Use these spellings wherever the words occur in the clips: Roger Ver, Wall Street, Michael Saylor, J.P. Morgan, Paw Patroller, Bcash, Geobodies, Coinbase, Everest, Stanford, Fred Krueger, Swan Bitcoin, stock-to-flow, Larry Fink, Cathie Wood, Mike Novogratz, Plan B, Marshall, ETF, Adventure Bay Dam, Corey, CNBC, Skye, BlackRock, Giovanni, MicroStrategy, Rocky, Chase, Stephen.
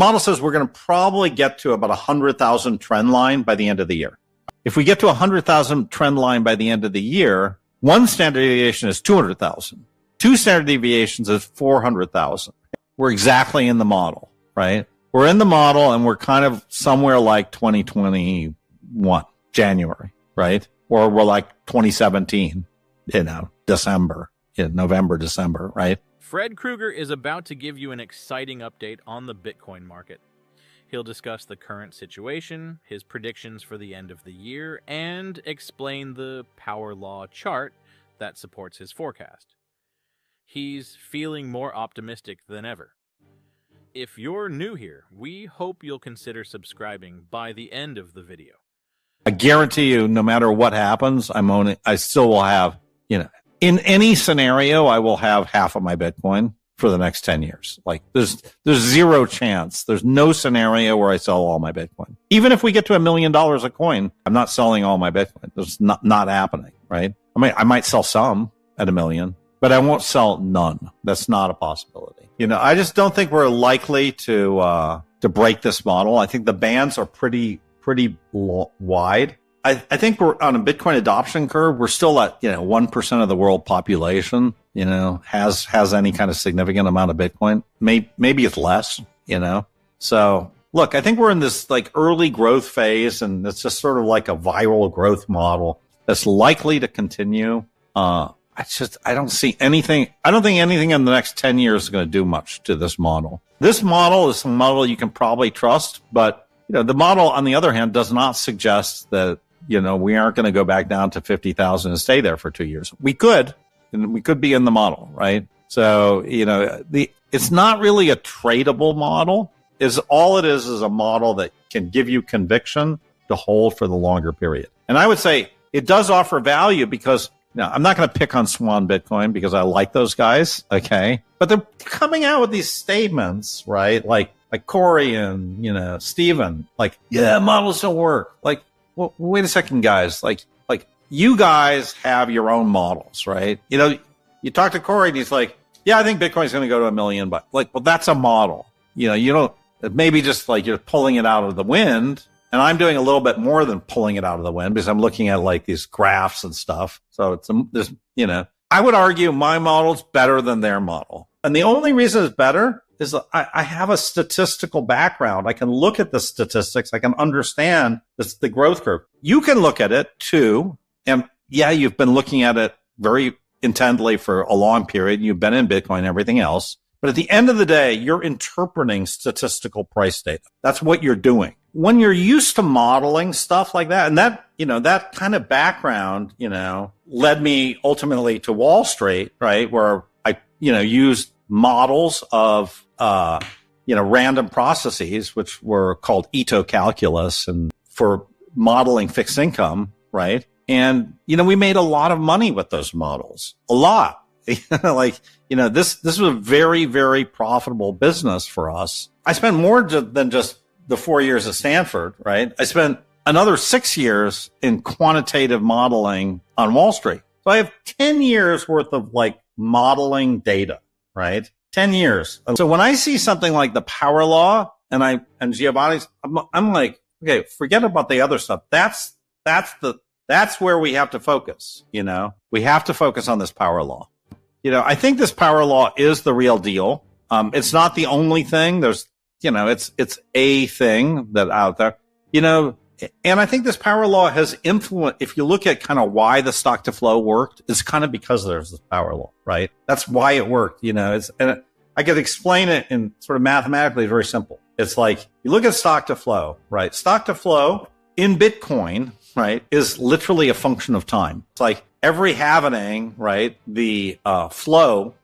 model says we're going to probably get to about 100,000 trend line by the end of the year. If we get to 100,000 trend line by the end of the year, one standard deviation is 200,000. Two standard deviations is 400,000. We're exactly in the model, right? We're in the model and we're kind of somewhere like 2021, January, right? Or we're like 2017, you know, December, in November, December, right? Fred Krueger is about to give you an exciting update on the Bitcoin market. He'll discuss the current situation, his predictions for the end of the year, and explain the power law chart that supports his forecast. He's feeling more optimistic than ever. If you're new here, we hope you'll consider subscribing by the end of the video. I guarantee you, no matter what happens, I still will have, you know, in any scenario, I will have half of my Bitcoin for the next 10 years. Like there's zero chance. There's no scenario where I sell all my Bitcoin. Even if we get to $1 million a coin, I'm not selling all my Bitcoin. There's not happening, right? I might sell some at $1 million, but I won't sell none. That's not a possibility. You know, I just don't think we're likely to break this model. I think the bands are pretty wide. I think we're on a Bitcoin adoption curve. We're still at, you know, 1% of the world population, you know, has any kind of significant amount of Bitcoin. Maybe it's less, you know. So look, I think we're in this like early growth phase, and it's just sort of like a viral growth model that's likely to continue. I don't see anything. I don't think anything in the next 10 years is going to do much to this model. This model is a model you can probably trust, but you know, the model on the other hand does not suggest that, you know, we aren't going to go back down to 50,000 and stay there for 2 years. We could, and we could be in the model, right? So, you know, it's not really a tradable model. All it is is a model that can give you conviction to hold for the longer period. And I would say it does offer value because, you know, I'm not going to pick on Swan Bitcoin because I like those guys, okay? But they're coming out with these statements, right? Like Corey and, you know, Stephen, like, yeah, models don't work. Like, well, wait a second, guys. Like you guys have your own models, right? You know, you talk to Corey and he's like, yeah, I think Bitcoin's going to go to $1 million. Like, well, that's a model. You know, you don't, maybe just like you're pulling it out of the wind. And I'm doing a little bit more than pulling it out of the wind because I'm looking at like these graphs and stuff. So there's, you know, I would argue my model's better than their model. And the only reason it's better is I have a statistical background. I can look at the statistics. I can understand the growth curve. You can look at it too. And yeah, you've been looking at it very intently for a long period. You've been in Bitcoin and everything else. But at the end of the day, you're interpreting statistical price data. That's what you're doing. When you're used to modeling stuff like that, and that, you know, that kind of background, you know, led me ultimately to Wall Street, right? Where I, you know, used models of, you know, random processes, which were called Ito Calculus, and for modeling fixed income, right? And, you know, we made a lot of money with those models, a lot. Like, you know, this was a very, very profitable business for us. I spent more than just the 4 years at Stanford, right? I spent another 6 years in quantitative modeling on Wall Street. So I have 10 years worth of like modeling data, right? 10 years. So when I see something like the power law and Geobodies, I'm like, okay, forget about the other stuff. That's where we have to focus. You know, we have to focus on this power law. You know, I think this power law is the real deal. It's not the only thing. There's, you know, it's a thing that out there, you know, and I think this power law has influenced, if you look at kind of why the stock-to-flow worked, it's kind of because there's this power law, right? That's why it worked, you know, and I could explain it in sort of mathematically very simple. It's like, you look at stock-to-flow, right? Stock-to-flow in Bitcoin, right, is literally a function of time. It's like every halving, right, the flow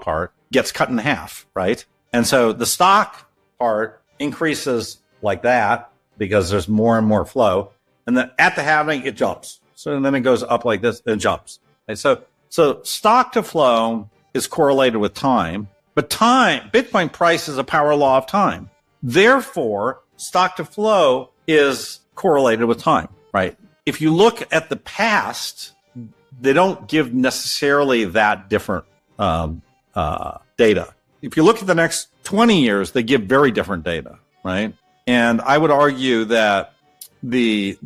part gets cut in half, right? And so the stock part increases like that because there's more and more flow, and then at the halving it jumps. So then it goes up like this and jumps. And so stock to flow is correlated with time, but time, Bitcoin price is a power law of time. Therefore, stock to flow is correlated with time, right? If you look at the past, they don't give necessarily that different data. if you look at the next 20 years, they give very different data, right? And I would argue that the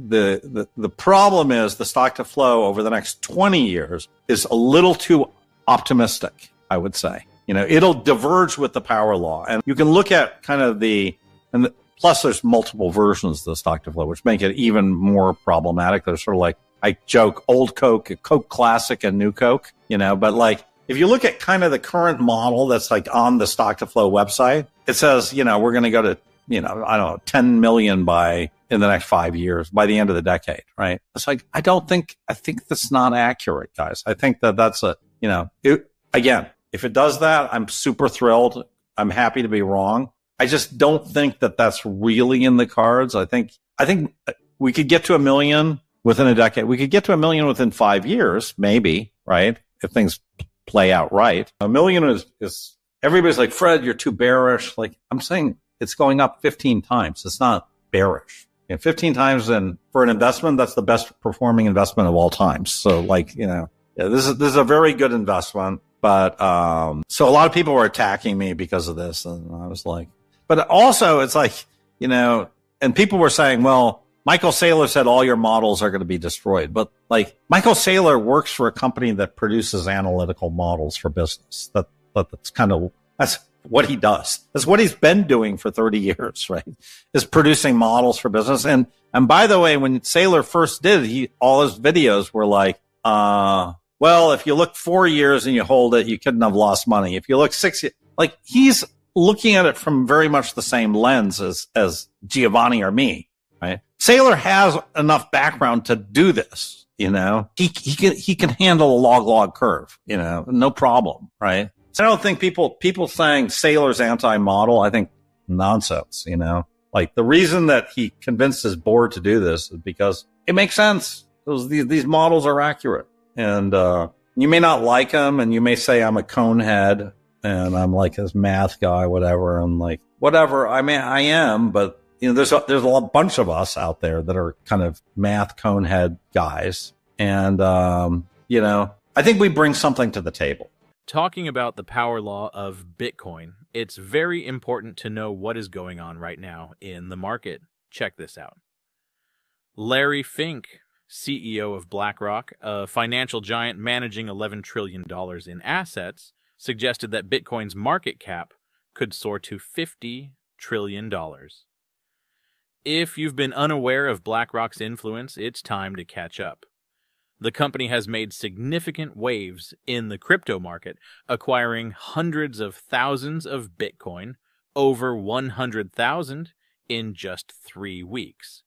problem is the stock to flow over the next 20 years is a little too optimistic, I would say. You know, it'll diverge with the power law. And you can look at kind of plus there's multiple versions of the stock to flow, which make it even more problematic. There's sort of like, I joke, old Coke, Coke Classic, and New Coke, you know, but like, if you look at kind of the current model that's like on the stock to flow website, it says, you know, we're going to go to, you know, I don't know, 10 million in the next 5 years, by the end of the decade, right? It's like, I think that's not accurate, guys. I think that's a, you know, again, if it does that, I'm super thrilled. I'm happy to be wrong. I just don't think that that's really in the cards. I think we could get to 1 million within a decade. We could get to 1 million within 5 years, maybe, right? If things play out right. 1 million is everybody's like, Fred, you're too bearish. Like, I'm saying it's going up 15 times. It's not bearish. And 15 times, and for an investment, that's the best performing investment of all times. So like, you know, yeah, this is a very good investment. But so a lot of people were attacking me because of this. And I was like, but also it's like, you know, and people were saying, well, Michael Saylor said all your models are going to be destroyed. But like, Michael Saylor works for a company that produces analytical models for business. That's kind of, that's what he does. That's what he's been doing for 30 years, right? Is producing models for business. And by the way, when Saylor first did, all his videos were like, well, if you look 4 years and you hold it, you couldn't have lost money. If you look 6 years, like, he's looking at it from very much the same lens as Giovanni or me, right? Saylor has enough background to do this, you know. He can handle a log curve, you know, no problem, right? So I don't think people saying Saylor's anti-model, I think nonsense, you know. Like, the reason that he convinced his board to do this is because it makes sense. These models are accurate. And you may not like him, and you may say I'm a conehead, and I'm like this math guy, whatever. I'm like, whatever. I mean, I am, but you know, there's a bunch of us out there that are kind of math conehead guys, and you know, I think we bring something to the table. Talking about the power law of Bitcoin, it's very important to know what is going on right now in the market. Check this out. Larry Fink, CEO of BlackRock, a financial giant managing $11 trillion in assets, suggested that Bitcoin's market cap could soar to $50 trillion. If you've been unaware of BlackRock's influence, it's time to catch up. The company has made significant waves in the crypto market, acquiring hundreds of thousands of Bitcoin, over 100,000 in just 3 weeks.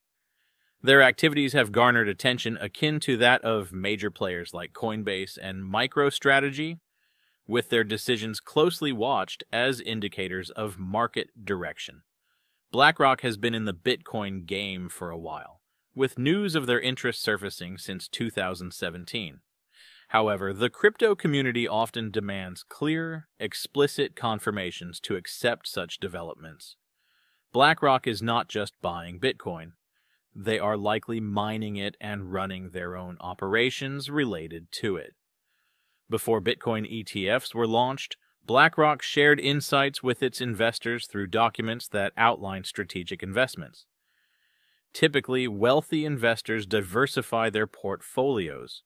Their activities have garnered attention akin to that of major players like Coinbase and MicroStrategy, with their decisions closely watched as indicators of market direction. BlackRock has been in the Bitcoin game for a while, with news of their interest surfacing since 2017. However, the crypto community often demands clear, explicit confirmations to accept such developments. BlackRock is not just buying Bitcoin. They are likely mining it and running their own operations related to it. Before Bitcoin ETFs were launched, BlackRock shared insights with its investors through documents that outline strategic investments. Typically, wealthy investors diversify their portfolios.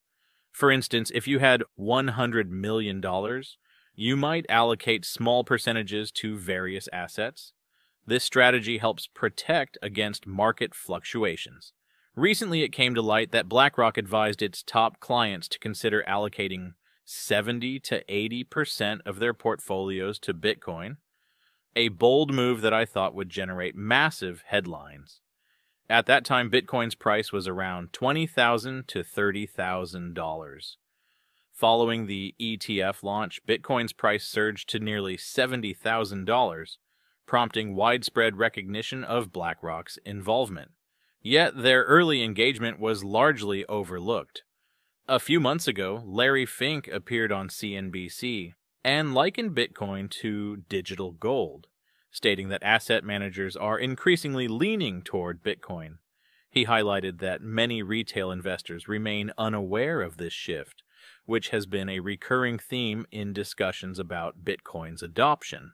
For instance, if you had $100 million, you might allocate small percentages to various assets. This strategy helps protect against market fluctuations. Recently, it came to light that BlackRock advised its top clients to consider allocating 70 to 80% of their portfolios to Bitcoin, a bold move that I thought would generate massive headlines. At that time, Bitcoin's price was around $20,000 to $30,000. Following the ETF launch, Bitcoin's price surged to nearly $70,000, prompting widespread recognition of BlackRock's involvement. Yet their early engagement was largely overlooked. A few months ago, Larry Fink appeared on CNBC and likened Bitcoin to digital gold, stating that asset managers are increasingly leaning toward Bitcoin. He highlighted that many retail investors remain unaware of this shift, which has been a recurring theme in discussions about Bitcoin's adoption.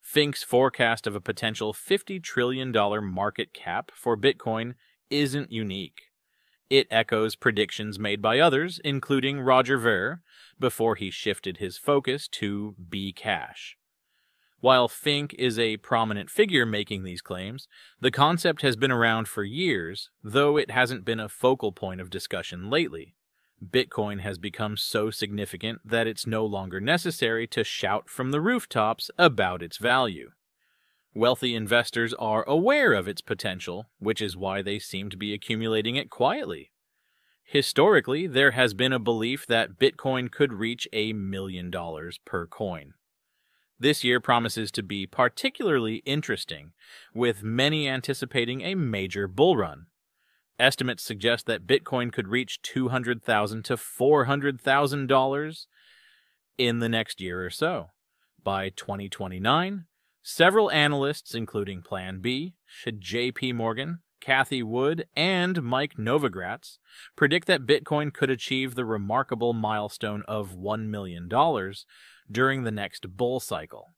Fink's forecast of a potential $50 trillion market cap for Bitcoin isn't unique. It echoes predictions made by others, including Roger Ver, before he shifted his focus to Bcash. While Fink is a prominent figure making these claims, the concept has been around for years, though it hasn't been a focal point of discussion lately. Bitcoin has become so significant that it's no longer necessary to shout from the rooftops about its value. Wealthy investors are aware of its potential, which is why they seem to be accumulating it quietly. Historically, there has been a belief that Bitcoin could reach $1 million per coin. This year promises to be particularly interesting, with many anticipating a major bull run. Estimates suggest that Bitcoin could reach $200,000 to $400,000 in the next year or so. By 2029, several analysts, including Plan B, J.P. Morgan, Cathie Wood, and Mike Novogratz, predict that Bitcoin could achieve the remarkable milestone of $1 million during the next bull cycle.